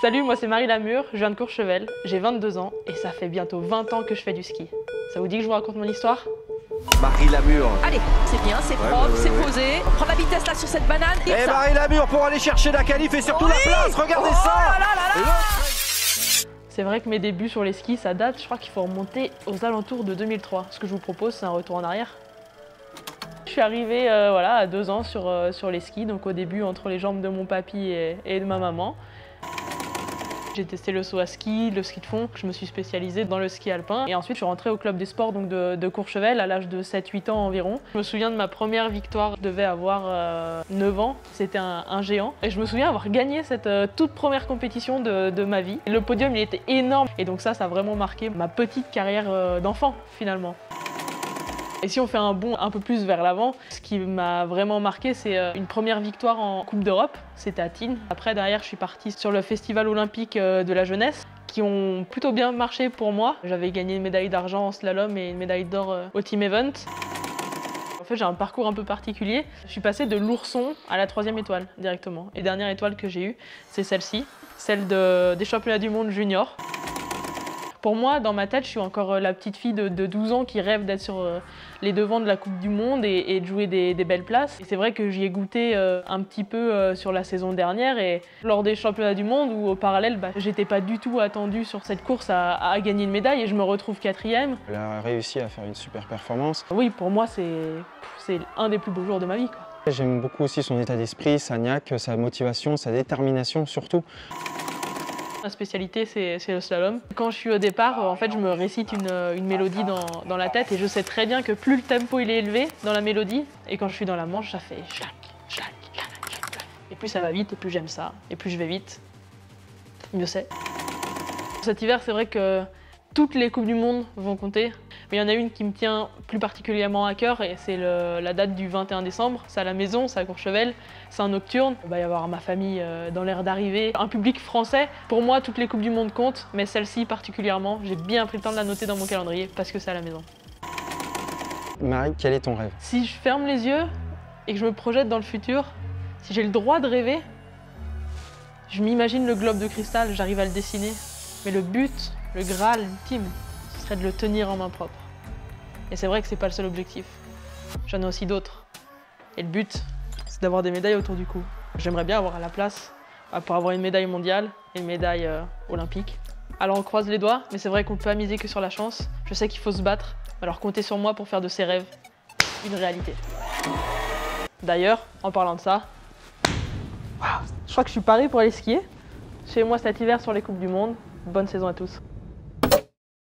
Salut, moi c'est Marie Lamure, je viens de Courchevel, j'ai 22 ans et ça fait bientôt 20 ans que je fais du ski. Ça vous dit que je vous raconte mon histoire? Marie Lamure. Allez, c'est bien, c'est propre, c'est posé. On prend la vitesse là sur cette banane. Et ça. Marie Lamure pour aller chercher la qualif et surtout la place, regardez ça. C'est vrai que mes débuts sur les skis, ça date, je crois qu'il faut remonter aux alentours de 2003. Ce que je vous propose, c'est un retour en arrière. Je suis arrivée voilà, à 2 ans sur les skis, donc au début entre les jambes de mon papy et de ma maman. J'ai testé le saut à ski, le ski de fond, je me suis spécialisée dans le ski alpin. Et ensuite je suis rentrée au club des sports donc de Courchevel à l'âge de 7-8 ans environ. Je me souviens de ma première victoire, je devais avoir 9 ans, c'était un géant. Et je me souviens avoir gagné cette toute première compétition de ma vie. Le podium il était énorme et donc ça a vraiment marqué ma petite carrière d'enfant finalement. Et si on fait un bond un peu plus vers l'avant, ce qui m'a vraiment marqué, c'est une première victoire en Coupe d'Europe, c'était à Tine. Après, derrière, je suis partie sur le Festival Olympique de la Jeunesse, qui ont plutôt bien marché pour moi. J'avais gagné une médaille d'argent en slalom et une médaille d'or au Team Event. En fait, j'ai un parcours un peu particulier. Je suis passée de l'ourson à la 3e étoile directement. Et dernière étoile que j'ai eue, c'est celle-ci, celle des championnats du monde junior. Pour moi, dans ma tête, je suis encore la petite fille de 12 ans qui rêve d'être sur les devants de la Coupe du Monde et de jouer des belles places. C'est vrai que j'y ai goûté un petit peu sur la saison dernière et lors des championnats du monde où, au parallèle, j'étais pas du tout attendue sur cette course à gagner une médaille et je me retrouve 4e. Elle a réussi à faire une super performance. Oui, pour moi, c'est un des plus beaux jours de ma vie, quoi. J'aime beaucoup aussi son état d'esprit, sa niaque, sa motivation, sa détermination surtout. Ma spécialité, c'est le slalom. Quand je suis au départ, en fait, je me récite une mélodie dans la tête et je sais très bien que plus le tempo il est élevé dans la mélodie, et quand je suis dans la manche, ça fait schlac, schlac, schlac, schlac. Et plus ça va vite, et plus j'aime ça, et plus je vais vite, mieux c'est. Cet hiver, c'est vrai que toutes les Coupes du Monde vont compter, mais il y en a une qui me tient plus particulièrement à cœur et c'est la date du 21 décembre. C'est à la maison, c'est à Courchevel, c'est un nocturne. Il va y avoir ma famille dans l'air d'arrivée, un public français. Pour moi, toutes les Coupes du Monde comptent, mais celle-ci particulièrement, j'ai bien pris le temps de la noter dans mon calendrier parce que c'est à la maison. Marie, quel est ton rêve? Si je ferme les yeux et que je me projette dans le futur, si j'ai le droit de rêver, je m'imagine le globe de cristal, j'arrive à le dessiner, mais le but, le Graal ultime, ce serait de le tenir en main propre. Et c'est vrai que c'est pas le seul objectif. J'en ai aussi d'autres. Et le but, c'est d'avoir des médailles autour du cou. J'aimerais bien avoir à la place pour avoir une médaille mondiale et une médaille olympique. Alors on croise les doigts, mais c'est vrai qu'on peut miser que sur la chance. Je sais qu'il faut se battre, alors comptez sur moi pour faire de ces rêves une réalité. D'ailleurs, en parlant de ça, je crois que je suis parée pour aller skier. Chez moi cet hiver sur les Coupes du Monde. Bonne saison à tous.